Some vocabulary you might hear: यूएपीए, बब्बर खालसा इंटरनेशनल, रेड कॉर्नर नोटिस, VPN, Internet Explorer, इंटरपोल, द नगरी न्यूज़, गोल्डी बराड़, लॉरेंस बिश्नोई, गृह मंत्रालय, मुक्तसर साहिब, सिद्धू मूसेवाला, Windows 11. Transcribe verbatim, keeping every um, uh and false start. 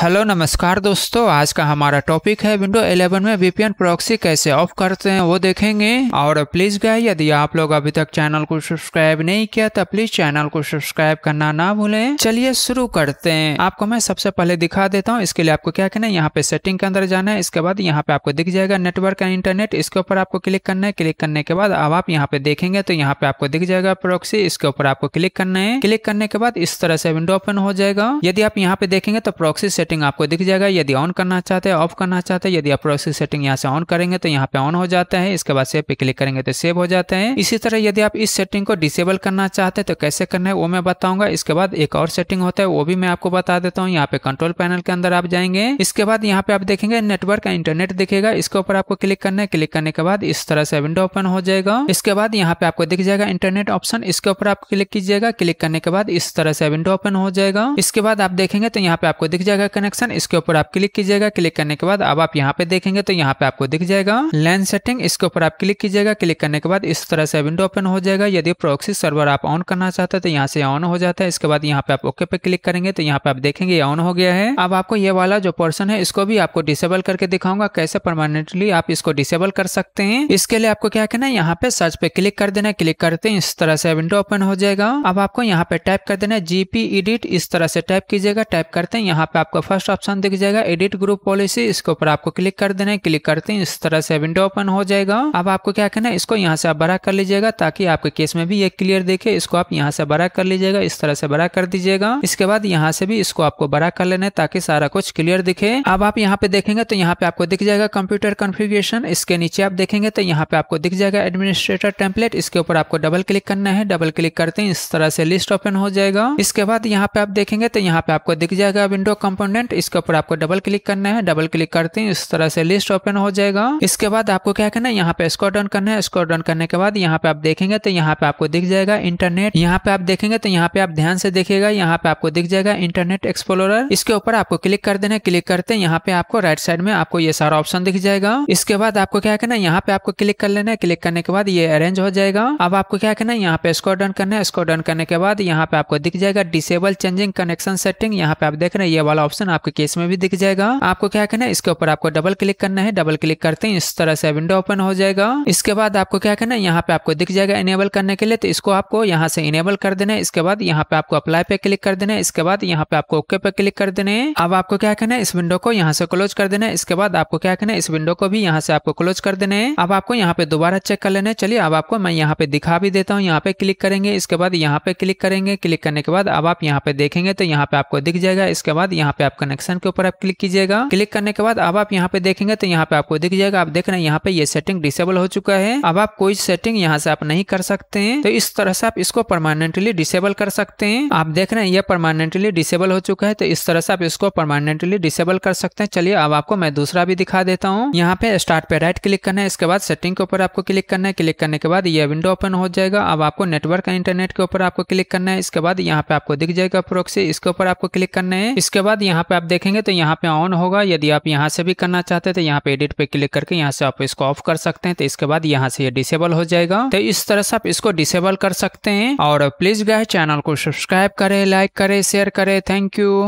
Hello नमस्कार दोस्तों, आज का हमारा टॉपिक है विंडो इलेवन में वीपीएन प्रॉक्सी कैसे ऑफ करते हैं वो देखेंगे। और प्लीज गाइस, यदि आप लोग अभी तक चैनल को सब्सक्राइब नहीं किया तो प्लीज चैनल को सब्सक्राइब करना ना भूलें। चलिए शुरू करते हैं। आपको मैं सबसे पहले दिखा देता हूँ। इसके लिए आपको क्या करना है, यहाँ पे सेटिंग के अंदर जाना है। इसके बाद यहाँ पे आपको दिख जाएगा नेटवर्क एंड इंटरनेट, इसके ऊपर आपको क्लिक करना है। क्लिक करने के बाद अब आप यहाँ पे देखेंगे तो यहाँ पे आपको दिख जाएगा प्रॉक्सी, इसके ऊपर आपको क्लिक करना है। क्लिक करने के बाद इस तरह से विंडो ओपन हो जाएगा। यदि आप यहाँ पे देखेंगे तो प्रॉक्सी सेटिंग आपको दिख जाएगा। यदि ऑन करना चाहते हैं, ऑफ करना चाहते हैं, यदि आप प्रॉक्सी सेटिंग यहाँ से ऑन करेंगे तो यहाँ पे ऑन हो जाता है। इसके बाद सेव पे क्लिक करेंगे तो सेव हो जाता है। इसी तरह यदि आप इस सेटिंग को डिसेबल करना चाहते हैं तो कैसे करना है वो मैं बताऊंगा। इसके बाद एक और सेटिंग होता है वो भी मैं आपको बता देता हूँ। यहाँ पे कंट्रोल पैनल के अंदर आप जाएंगे। इसके बाद यहाँ पे आप देखेंगे नेटवर्क या इंटरनेट दिखेगा, इसके ऊपर आपको क्लिक करना है। क्लिक करने के बाद इस तरह से विंडो ओपन हो जाएगा। इसके बाद यहाँ पे आपको दिख जाएगा इंटरनेट ऑप्शन, इसके ऊपर आप क्लिक कीजिएगा। क्लिक करने के बाद इस तरह से विंडो ओपन हो जाएगा। इसके बाद आप देखेंगे तो यहाँ पे आपको दिख जाएगा कनेक्शन, इसके ऊपर आप क्लिक कीजिएगा। क्लिक करने के बाद अब आप यहाँ पे देखेंगे तो यहाँ पे आपको दिख जाएगा लैन सेटिंग, इसके ऊपर आप क्लिक कीजिएगा। क्लिक करने के बाद इस तरह से विंडो ओपन हो जाएगा। यदि प्रॉक्सी सर्वर आप ऑन करना चाहते हैं तो यहाँ से ऑन हो जाता है। इसके बाद यहाँ पे आप ओके पे क्लिक करेंगे तो यहाँ पे आप देखेंगे ऑन हो गया है। अब आपको ये वाला जो पोर्सन है इसको भी आपको डिसेबल करके दिखाऊंगा, कैसे परमानेंटली आप इसको डिसेबल कर सकते हैं। इसके लिए आपको क्या करना है, यहाँ पे सर्च पे क्लिक कर देना। क्लिक करते इस तरह से विंडो ओपन हो जाएगा। अब आपको यहाँ पे टाइप कर देना जीपी एडिट, इस तरह से टाइप कीजिएगा। टाइप करते हैं यहाँ पे आपको फर्स्ट ऑप्शन दिख जाएगा एडिट ग्रुप पॉलिसी, इसके ऊपर आपको क्लिक कर देना है। क्लिक करते हैं इस तरह से विंडो ओपन हो जाएगा। अब आपको क्या करना है, इसको यहाँ से आप बड़ा कर लीजिएगा ताकि आपके केस में भी ये क्लियर देखे। इसको आप यहाँ से बड़ा कर लीजिएगा, इस तरह से बड़ा कर दीजिएगा। इसके बाद यहाँ से भी इसको आपको बड़ा कर लेना है ताकि सारा कुछ क्लियर दिखे। अब आप यहाँ पे देखेंगे तो यहाँ पे आपको दिख जाएगा कंप्यूटर कॉन्फ़िगरेशन, इसके नीचे आप देखेंगे तो यहाँ पे आपको दिख जाएगा एडमिनिस्ट्रेटर टेम्पलेट, इसके ऊपर आपको डबल क्लिक करना है। डबल क्लिक करते हैं इस तरह से लिस्ट ओपन हो जाएगा। इसके बाद यहाँ पे आप देखेंगे तो यहाँ पे आपको दिख जाएगा विंडो कंपोनेंट, इसके ऊपर आपको डबल क्लिक करना है। डबल क्लिक करते हैं इस तरह से लिस्ट ओपन हो जाएगा। इसके बाद आपको क्या करना है, यहाँ पे स्क्रॉल डाउन करना है। स्क्रॉल डाउन करने के बाद यहाँ पे आप देखेंगे तो यहाँ पे आपको दिख जाएगा इंटरनेट। यहाँ पे आप देखेंगे तो यहाँ पे आप ध्यान से देखिएगा, यहाँ पे आपको दिख जाएगा इंटरनेट एक्सप्लोरर, इसके ऊपर आपको क्लिक कर देना। क्लिक करते हैं यहाँ पे आपको राइट साइड में आपको ये सारा ऑप्शन दिख जाएगा। इसके बाद आपको क्या करना है, यहाँ पे आपको क्लिक कर लेना है। क्लिक करने के बाद ये अरेंज हो जाएगा। अब आपको क्या करना है, यहाँ पे स्क्रॉल डाउन करना है। स्क्रॉल डाउन करने के बाद यहाँ पे आपको दिख जाएगा डिसेबल चेंजिंग कनेक्शन सेटिंग, यहाँ पे आप देख रहे हैं ये वाला ऑप्शन आपके केस में भी दिख जाएगा। आपको क्या करना है, इसके ऊपर आपको डबल क्लिक करना है। डबल क्लिक करते हैं इस तरह से विंडो ओपन हो जाएगा। इसके बाद आपको क्या करना है, यहाँ पे आपको दिख जाएगा इनेबल करने के लिए, तो इसको आपको यहाँ से इनेबल कर देना है। इसके बाद यहाँ पे आपको अप्लाई पे क्लिक कर देना है। इसके बाद यहाँ पे आपको ओके पे क्लिक कर देना है। अब आपको क्या करना है, इस विंडो को यहाँ से क्लोज कर देना है। इसके बाद आपको क्या करना है, इस विंडो को भी यहाँ से आपको क्लोज कर देना है। अब आपको यहाँ पे दोबारा चेक कर लेना है। चलिए अब आपको मैं यहाँ पे दिखा भी देता हूँ। यहाँ पे क्लिक करेंगे, इसके बाद यहाँ पे क्लिक करेंगे। क्लिक करने के बाद अब आप यहाँ पे देखेंगे तो यहाँ पे आपको दिख जाएगा। इसके बाद यहाँ पे कनेक्शन के ऊपर आप क्लिक कीजिएगा। क्लिक करने के बाद अब आप यहाँ पे देखेंगे तो यहाँ पे आपको दिख जाएगा। आप देख रहे हैं यहाँ पे ये सेटिंग डिसेबल हो चुका है। अब आप कोई सेटिंग यहाँ से आप नहीं कर सकते हैं। तो इस तरह से आप इसको परमानेंटली डिसेबल कर सकते हैं। आप देख रहे हैं ये परमानेंटली डिसेबल हो चुका है। तो इस तरह से आप इसको परमानेंटली डिसेबल कर सकते हैं। चलिए अब आपको मैं दूसरा भी दिखा देता हूँ। यहाँ पे स्टार्ट पे राइट क्लिक करना है। इसके बाद सेटिंग के ऊपर आपको क्लिक करना है। क्लिक करने के बाद ये विंडो ओपन हो जाएगा। अब आपको नेटवर्क इंटरनेट के ऊपर आपको क्लिक करना है। इसके बाद यहाँ पे आपको दिख जाएगा प्रॉक्सी, इसके ऊपर आपको क्लिक करना है। इसके बाद यहाँ पे आप देखेंगे तो यहाँ पे ऑन होगा। यदि आप यहाँ से भी करना चाहते हैं तो यहाँ पे एडिट पे क्लिक करके यहाँ से आप इसको ऑफ कर सकते हैं। तो इसके बाद यहाँ से ये डिसेबल हो जाएगा। तो इस तरह से आप इसको डिसेबल कर सकते हैं। और प्लीज गाइस, चैनल को सब्सक्राइब करें, लाइक करें, शेयर करें। Thank you.